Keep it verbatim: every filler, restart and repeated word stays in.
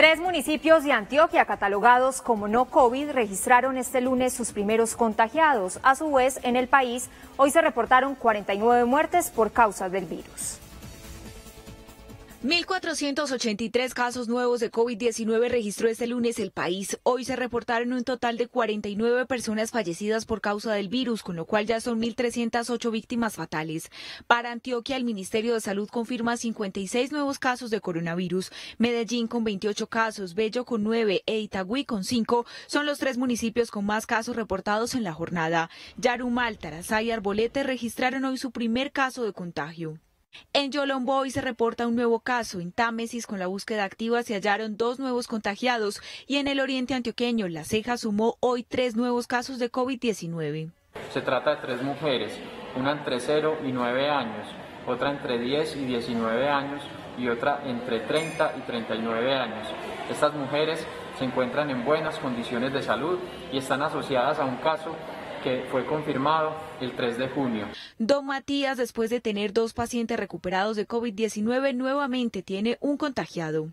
Tres municipios de Antioquia catalogados como no COVID registraron este lunes sus primeros contagiados. A su vez, en el país, hoy se reportaron cuarenta y nueve muertes por causa del virus. mil cuatrocientos ochenta y tres casos nuevos de COVID diecinueve registró este lunes el país. Hoy se reportaron un total de cuarenta y nueve personas fallecidas por causa del virus, con lo cual ya son mil trescientas ocho víctimas fatales. Para Antioquia, el Ministerio de Salud confirma cincuenta y seis nuevos casos de coronavirus. Medellín con veintiocho casos, Bello con nueve e Itagüí con cinco son los tres municipios con más casos reportados en la jornada. Yarumal, Tarazá y Arbolete registraron hoy su primer caso de contagio. En Yolombó hoy se reporta un nuevo caso, en Támesis con la búsqueda activa se hallaron dos nuevos contagiados y en el oriente antioqueño La Ceja sumó hoy tres nuevos casos de COVID diecinueve. Se trata de tres mujeres, una entre cero y nueve años, otra entre diez y diecinueve años y otra entre treinta y treinta y nueve años. Estas mujeres se encuentran en buenas condiciones de salud y están asociadas a un caso que fue confirmado el tres de junio. Don Matías, después de tener dos pacientes recuperados de COVID diecinueve, nuevamente tiene un contagiado.